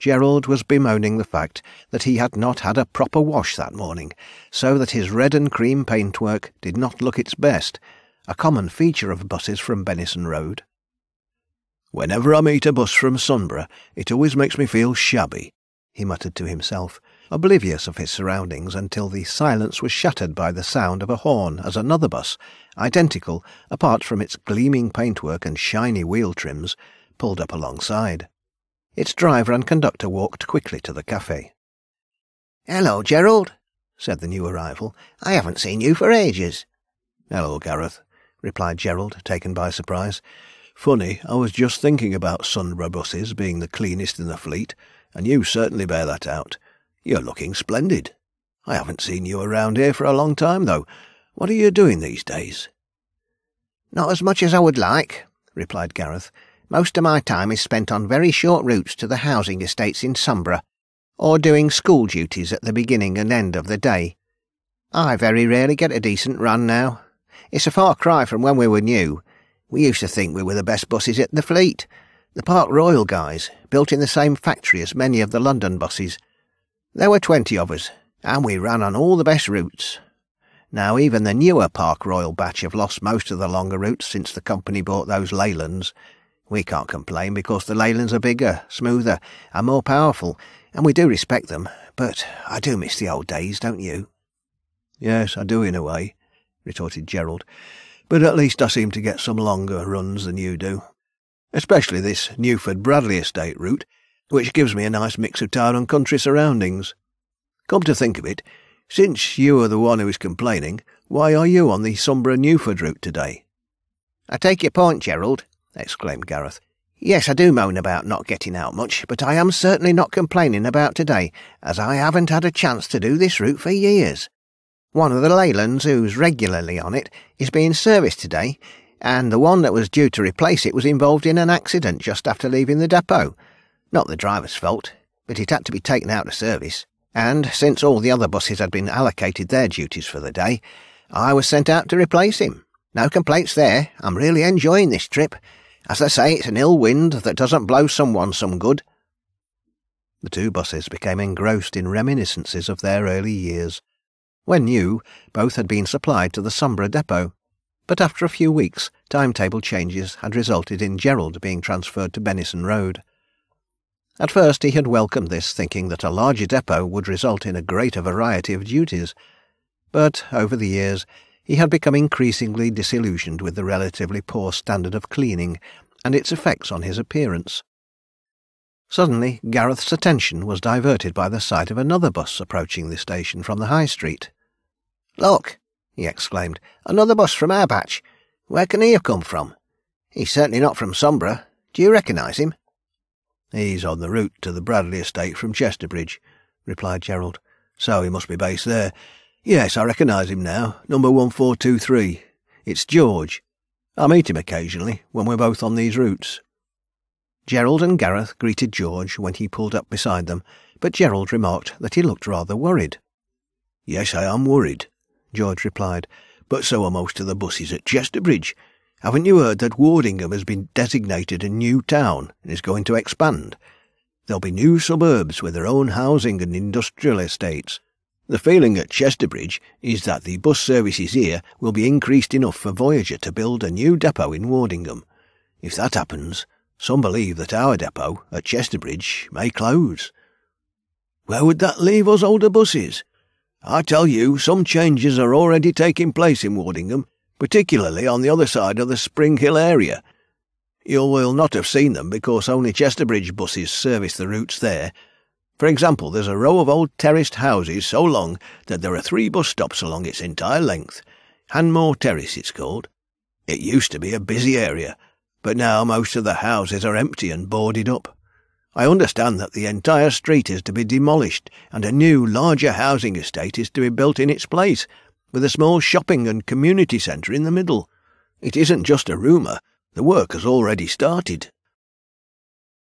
Gerald was bemoaning the fact that he had not had a proper wash that morning, so that his red and cream paintwork did not look its best, a common feature of buses from Benison Road. "Whenever I meet a bus from Sunborough, it always makes me feel shabby," he muttered to himself, oblivious of his surroundings until the silence was shattered by the sound of a horn as another bus, identical, apart from its gleaming paintwork and shiny wheel trims, pulled up alongside. Its driver and conductor walked quickly to the café. "Hello, Gerald," said the new arrival. "I haven't seen you for ages." "Hello, Gareth," replied Gerald, taken by surprise. "Funny, I was just thinking about Sunborough buses being the cleanest in the fleet, and you certainly bear that out. You're looking splendid. I haven't seen you around here for a long time, though. What are you doing these days?" "Not as much as I would like," replied Gareth. "Most of my time is spent on very short routes to the housing estates in Sunborough, or doing school duties at the beginning and end of the day. I very rarely get a decent run now. It's a far cry from when we were new. We used to think we were the best buses at the fleet. The Park Royal guys, built in the same factory as many of the London buses. There were 20 of us, and we ran on all the best routes. Now even the newer Park Royal batch have lost most of the longer routes since the company bought those Leylands. We can't complain, because the Leylands are bigger, smoother, and more powerful, and we do respect them, but I do miss the old days, don't you?" "Yes, I do in a way," retorted Gerald, "but at least I seem to get some longer runs than you do. Especially this Newford-Bradley estate route, which gives me a nice mix of town and country surroundings. Come to think of it, since you are the one who is complaining, why are you on the Sombra-Newford route today?" "I take your point, Gerald," exclaimed Gareth. "Yes, I do moan about not getting out much, but I am certainly not complaining about today, as I haven't had a chance to do this route for years. One of the Leylands, who's regularly on it, is being serviced today, and the one that was due to replace it was involved in an accident just after leaving the depot. Not the driver's fault, but it had to be taken out of service, and since all the other buses had been allocated their duties for the day, I was sent out to replace him. No complaints there. I'm really enjoying this trip. As they say, it's an ill wind that doesn't blow someone some good." The two buses became engrossed in reminiscences of their early years. When new, both had been supplied to the Sunborough depot, but after a few weeks, timetable changes had resulted in Gerald being transferred to Benison Road. At first he had welcomed this, thinking that a larger depot would result in a greater variety of duties, but over the years he had become increasingly disillusioned with the relatively poor standard of cleaning and its effects on his appearance. Suddenly, Gareth's attention was diverted by the sight of another bus approaching the station from the high street. "Look!" he exclaimed. "Another bus from our batch. Where can he have come from? He's certainly not from Sunborough. Do you recognise him?" "He's on the route to the Bradley estate from Chesterbridge," replied Gerald, "so he must be based there. Yes, I recognise him now. Number 1423. It's George. I meet him occasionally when we're both on these routes." Gerald and Gareth greeted George when he pulled up beside them, but Gerald remarked that he looked rather worried. "Yes, I am worried," George replied, "but so are most of the buses at Chesterbridge. Haven't you heard that Wardingham has been designated a new town and is going to expand? There'll be new suburbs with their own housing and industrial estates. The feeling at Chesterbridge is that the bus services here will be increased enough for Voyager to build a new depot in Wardingham. If that happens, some believe that our depot at Chesterbridge may close. Where would that leave us older buses? I tell you, some changes are already taking place in Wardingham, particularly on the other side of the Spring Hill area. You will not have seen them because only Chesterbridge buses service the routes there. For example, there's a row of old terraced houses so long that there are 3 bus stops along its entire length. Hanmore Terrace, it's called. It used to be a busy area, but now most of the houses are empty and boarded up. I understand that the entire street is to be demolished and a new, larger housing estate is to be built in its place, with a small shopping and community centre in the middle. It isn't just a rumour. The work has already started."